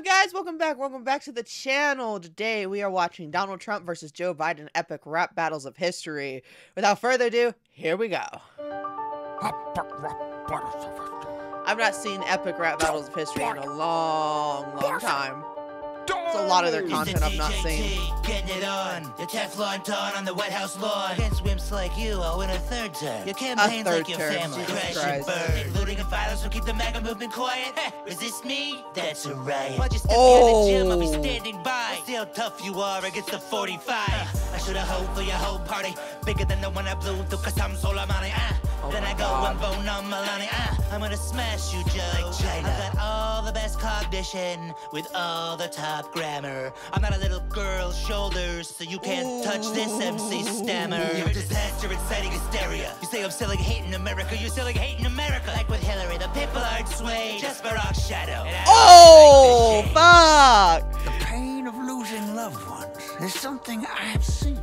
up, guys? Welcome back to the channel. Today we are watching Donald Trump versus Joe Biden, Epic Rap Battles of History. Without further ado, here we go. I've not seen Epic Rap Battles of History in a long time. It's a lot of their content I've not seen. Getting it on. The Teflon Ton on the White House lawn. Against wimps like you, I'll win a third term. Your campaign's like your family. Crash and burn. Looting and violence will keep the MAGA movement quiet. Resist me? That's a riot. I'll just step out of the gym, I'll be standing by. See how tough you are against the 45. I should have hoped for your whole party. Bigger than the one I blew through, cause I'm Soleimani. Then I go and bone on Melania. I'm gonna smash you, Joe. Like China. I got all the best cognition with all the top grammar. I'm not a little girl's shoulders, so you can't touch this MC stammer. You're a disaster inciting hysteria. You say I'm selling hate in America. You're selling hate in America. Like with Hillary, the people aren't swayed just for our shadow. Oh, fuck! The pain of losing loved ones is something I have seen.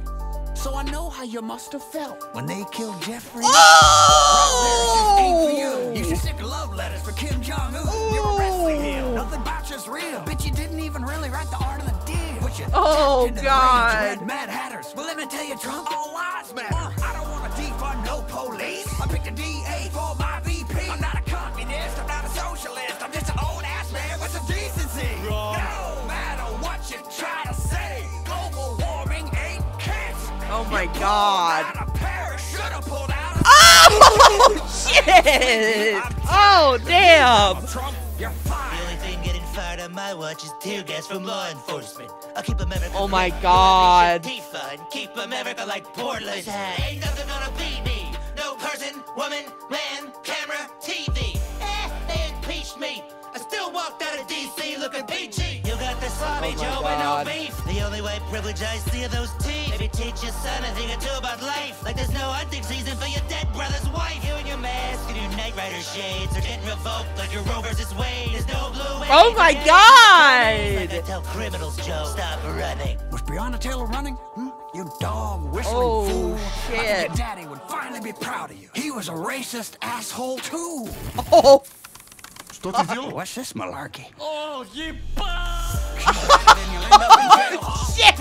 So I know how you must have felt when they killed Jeffrey. Oh! You should stick love letters for Kim Jong-un. You're a wrestling heel. Nothing about you's real. Bitch, you didn't even really write The Art of the Deal. But you tapped into the red Mad Hatters. Well, let me tell you, Trump, all lies matter. I don't want a D for no police. I picked a DA for my VP. I'm not a communist. I'm not a socialist. I'm just an old ass man with some decency. Wrong. No matter what you try to say, global warming ain't. Oh my God! Oh shit! Oh damn! The only thing getting fired on my watch is tear gas from law enforcement. I'll keep America. Oh my God! Keep America like Portland. Ain't nothing gonna beat me. No person, woman, man, camera, TV. They impeached me. I still walked out of DC looking peachy. You got the sloppy Joe and no beef. The only white privilege I see are those teeth. Maybe teach your son a thing or two about life. Like there's no hunting season for your dead brother's wife. You and your mask and your Knight Rider shades are getting revoked like your Roe v. Wade. There's no blue. Oh my God! Like I tell criminals, Joe, stop running. Was Breonna Taylor running? You dog whistling fool. Shit. I think your daddy would finally be proud of you. He was a racist asshole too. Oh. What's this malarkey? Oh, you shit!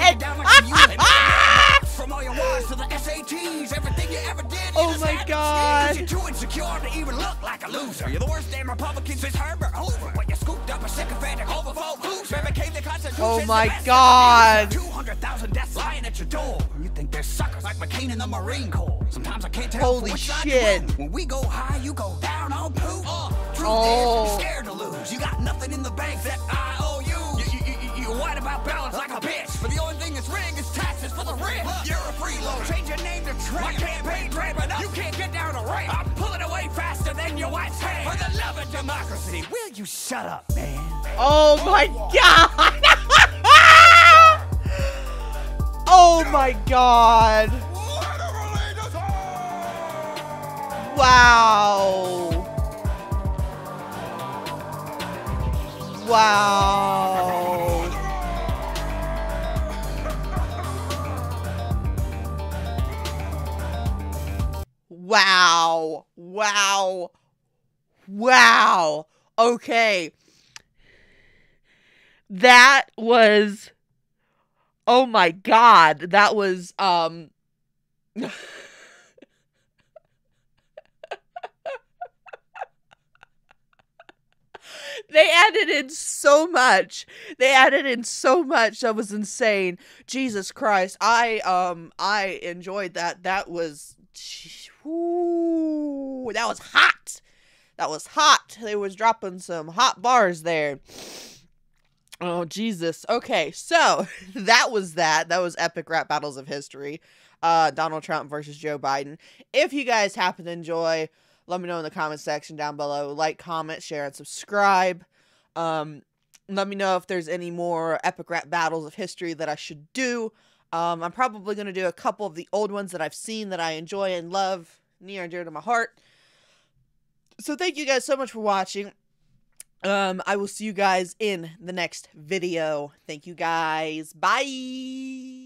From all your wives to the SATs, everything you ever did. Oh my God! You're too insecure to even look like a loser. You're the worst damn Republican since Herbert Hoover. When you scooped up a sycophantic overvote loser, became the Constitution. Oh my God! 200,000 deaths lying at your door. You think they're suckers like McCain in the Marine Corps? Sometimes I can't tell. Holy shit! When we go high, you go down on poop. I'm scared to lose. You got nothing in the bank that I owe you. You're white about balance like a bitch. But the only thing that's rigged is taxes for the rich. Look, you're a freeloader. Change your name to Trump. My campaign ran up. You can't get down to rape. I'm pulling away faster than your wife's hand. For the love of democracy, will you shut up, man? Oh my God! Oh my God! Wow! Wow. Wow. Wow. Wow. Okay. That was, oh my God. That was, they added in so much. That was insane. Jesus Christ. I enjoyed that. That was, ooh, that was hot. They was dropping some hot bars there. Oh Jesus. Okay, so that was that. That was Epic Rap Battles of History. Donald Trump versus Joe Biden. If you guys happen to enjoy, let me know in the comment section down below. Like, comment, share, and subscribe. Let me know if there's any more Epic Rap Battles of History that I should do. I'm probably going to do a couple of the old ones that I've seen that I enjoy and love near and dear to my heart. So thank you guys so much for watching. I will see you guys in the next video. Thank you guys. Bye.